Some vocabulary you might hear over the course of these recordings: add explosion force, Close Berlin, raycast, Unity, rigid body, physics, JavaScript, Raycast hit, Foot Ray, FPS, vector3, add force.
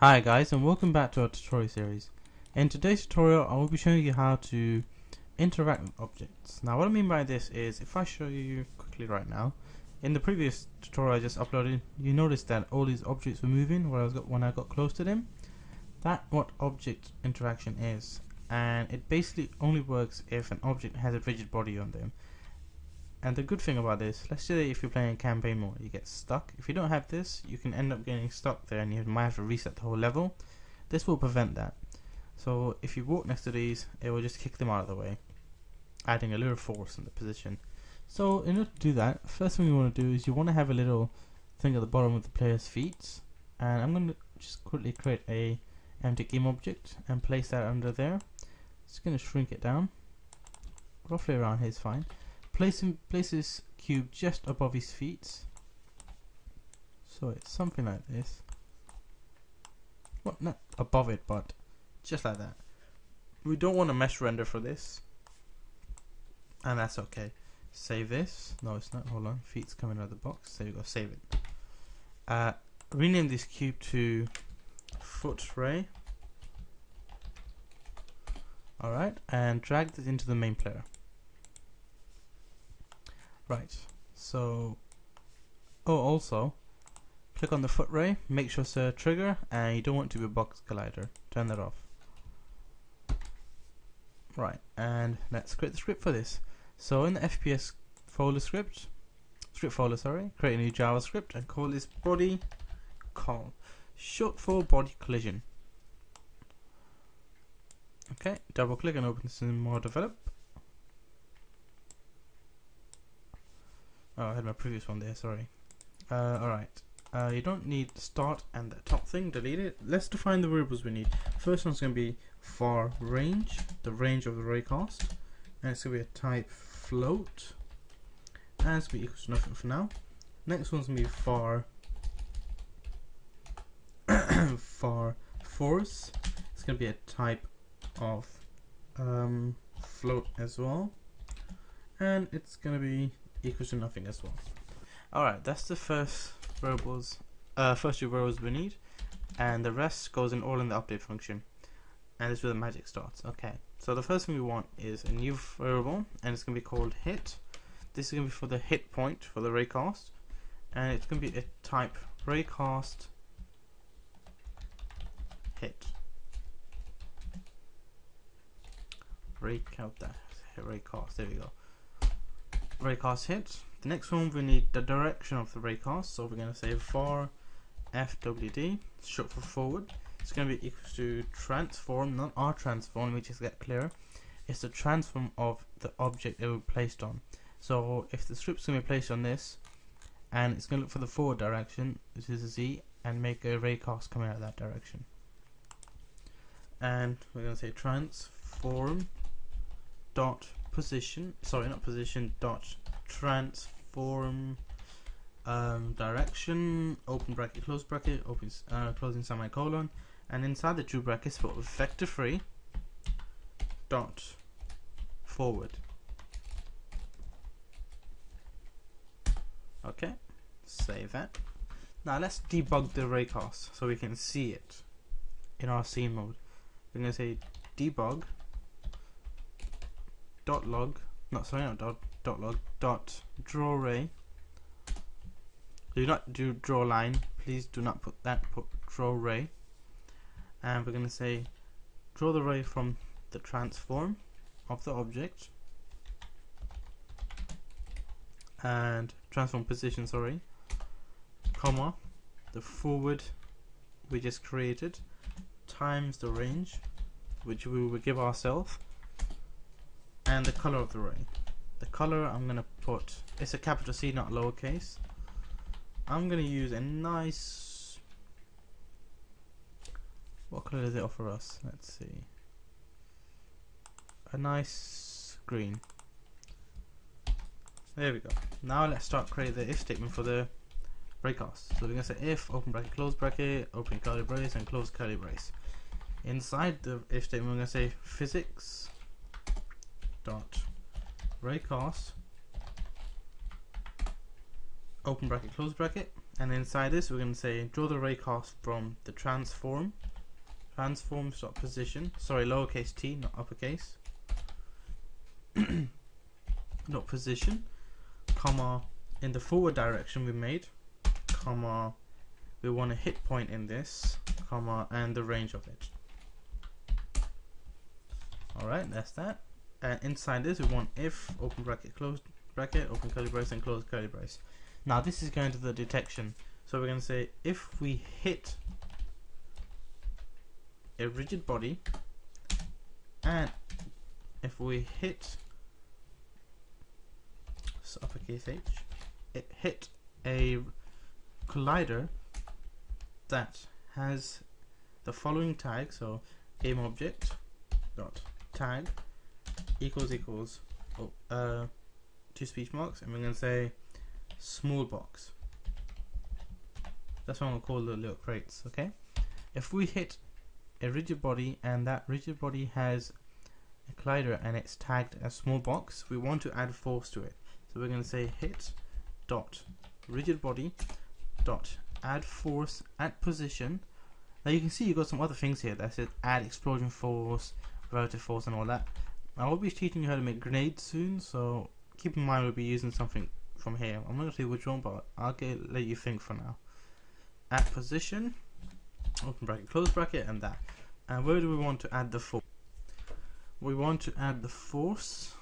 Hi guys, and welcome back to our tutorial series. In today's tutorial I will be showing you how to interact with objects. Now what I mean by this is, if I show you quickly right now, in the previous tutorial I just uploaded, you noticed that all these objects were moving when I got close to them. That's what object interaction is, and it basically only works if an object has a rigid body on them. And the good thing about this, let's say if you're playing campaign mode, you get stuck. If you don't have this, you can end up getting stuck there and you might have to reset the whole level. This will prevent that. So if you walk next to these, it will just kick them out of the way, adding a little force in the position. So in order to do that, first thing you want to do is you want to have a little thing at the bottom with the player's feet. And I'm going to just quickly create a empty game object and place that under there. Just going to shrink it down. Roughly around here is fine. Place this cube just above his feet, so it's something like this. Well, not above it, but just like that. We don't want a mesh render for this, and that's okay. Save this. No, it's not. Hold on. Feet's coming out of the box. There you go. Save it. Rename this cube to Foot Ray. All right, and drag this into the main player. Right, so, also, click on the foot ray, make sure it's a trigger, and you don't want it to be a box collider. Turn that off. Right, and let's create the script for this. So in the FPS folder script folder, create a new JavaScript and call this body call, short for body collision. Okay, double click and open this in more develop. Oh, I had my previous one there, sorry. Alright, you don't need start and the top thing, delete it. Let's define the variables we need. First one's going to be var range, the range of the raycast, and it's going to be a type float, and it's going to be equal to nothing for now. Next one's going to be var force, it's going to be a type of float as well, and it's going to be equals to nothing as well. Alright, that's the first two variables we need, and the rest goes in all in the update function, and this is where the magic starts. Okay, so the first thing we want is a new variable, and it's gonna be called hit. This is gonna be for the hit point for the raycast, and it's gonna be a type raycast hit. Raycast, there we go. Raycast hit. The next one we need the direction of the raycast, so we're going to say var FWD, short for forward. It's going to be equal to transform, not our transform, we just get clear. It's the transform of the object it was placed on. So if the script's going to be placed on this, and it's going to look for the forward direction, which is a Z, and make a raycast coming out of that direction. And we're going to say transform dot position, sorry, not position, dot transform direction, open bracket, close bracket, open closing semicolon, and inside the two brackets put vector3 dot forward. Okay, save that. Now let's debug the raycast so we can see it in our scene mode. We're going to say debug dot draw ray. Do not do draw line, please do not put that, put draw ray. And we're going to say draw the ray from the transform of the object and transform position, sorry, comma, the forward we just created times the range which we will give ourselves, and the color of the ray. The color I'm gonna put, it's a capital C, not lowercase. I'm gonna use a nice, what color does it offer us? Let's see, a nice green. There we go. Now let's start creating the if statement for the raycast. So we're gonna say if open bracket close bracket open curly brace and close curly brace. Inside the if statement we're gonna say physics dot raycast open bracket close bracket and inside this we're going to say draw the raycast from the transform.position, sorry, lowercase t, not uppercase, not position, comma, in the forward direction we made, comma, we want a hit point in this, comma, and the range of it. Alright, that's that. Inside this we want if, open bracket, close bracket, open curly brace and close curly brace. Now this is going to the detection, so we're going to say if we hit a rigid body, and if we hit, so uppercase H, it hit a collider that has the following tag, so aim object dot tag equals two speech marks, and we're going to say small box. That's what I'm going to call the little crates. Okay, if we hit a rigid body and that rigid body has a collider and it's tagged as small box, we want to add force to it, so we're going to say hit dot rigid body dot add force at position. Now you can see you've got some other things here that says add explosion force, relative force, and all that. I will be teaching you how to make grenades soon, so keep in mind we'll be using something from here. I'm not going to say which one, but I'll let you think for now. At position, open bracket, close bracket, and that. And where do we want to add the force? We want to add the force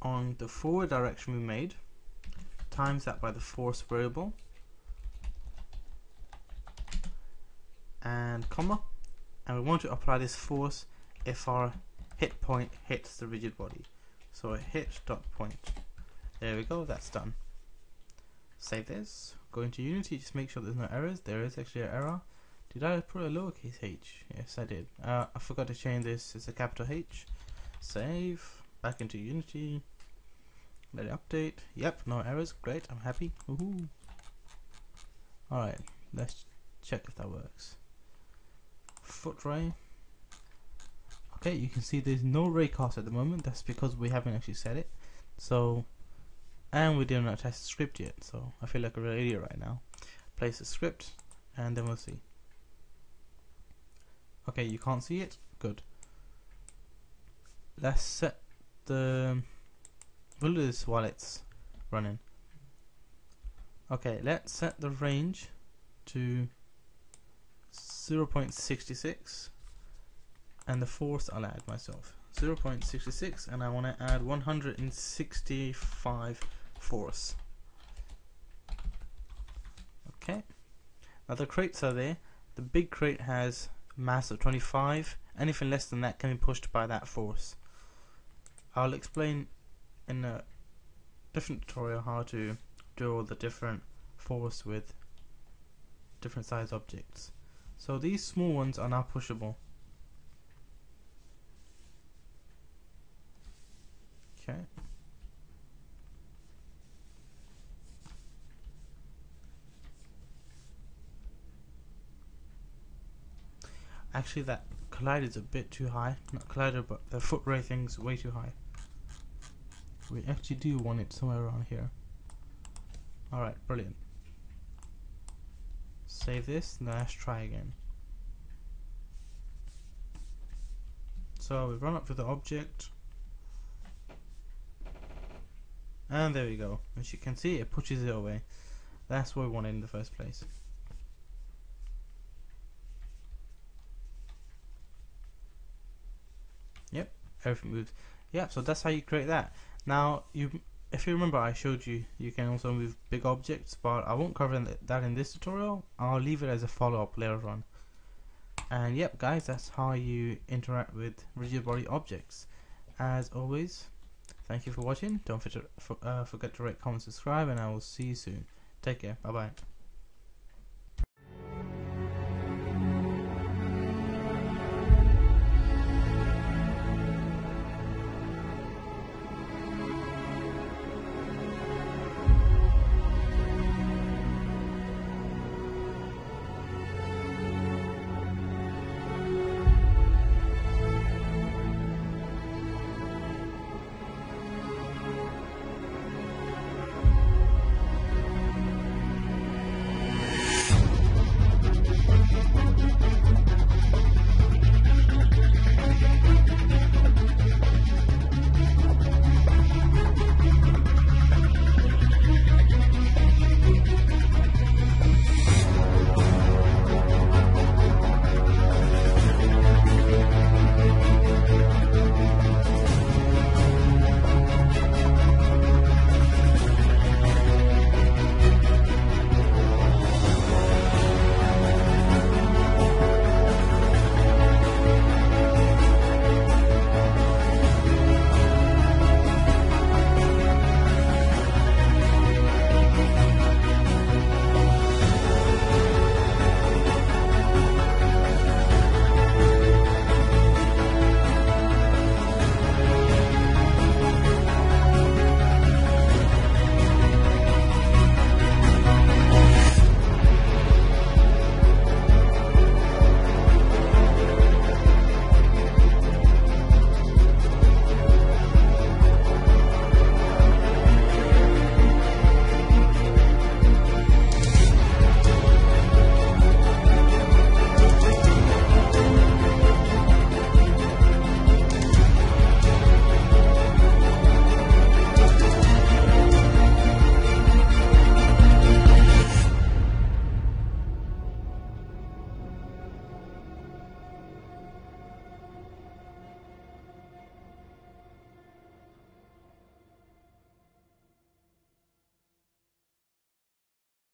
on the forward direction we made, times that by the force variable, and comma, and we want to apply this force if our hit point hits the rigid body. So a hit dot point. There we go, that's done. Save this, go into Unity, just make sure there's no errors. There is actually an error. Did I put a lowercase h? Yes, I did. I forgot to change this, it's a capital H. Save, back into Unity, let it update. Yep, no errors, great, I'm happy. Woohoo! Alright, let's check if that works. Foot Ray. Okay, you can see there's no raycast at the moment. That's because we haven't actually set it. So, and we didn't attach the script yet. So I feel like a real idiot right now. Place the script, and then we'll see. Okay, you can't see it. Good. Let's set the. We'll do this while it's running. Okay, let's set the range to 0.66. And the force I'll add myself, 0.66, and I want to add 165 force. Okay, now the crates are there. The big crate has mass of 25. Anything less than that can be pushed by that force. I'll explain in a different tutorial how to do all the different force with different size objects. So these small ones are now pushable. Okay. Actually, that collider's a bit too high. Not collider, but the foot ray thing's way too high. We actually do want it somewhere around here. Alright, brilliant. Save this, now let's try again. So we run up to the object. And there we go. As you can see, it pushes it away. That's what we wanted in the first place. Yep, everything moves. Yep, so that's how you create that. Now, if you remember, I showed you, you can also move big objects, but I won't cover that in this tutorial. I'll leave it as a follow-up later on. And yep, guys, that's how you interact with rigid body objects. As always, thank you for watching. Don't forget to rate, comment, subscribe, and I will see you soon. Take care. Bye bye.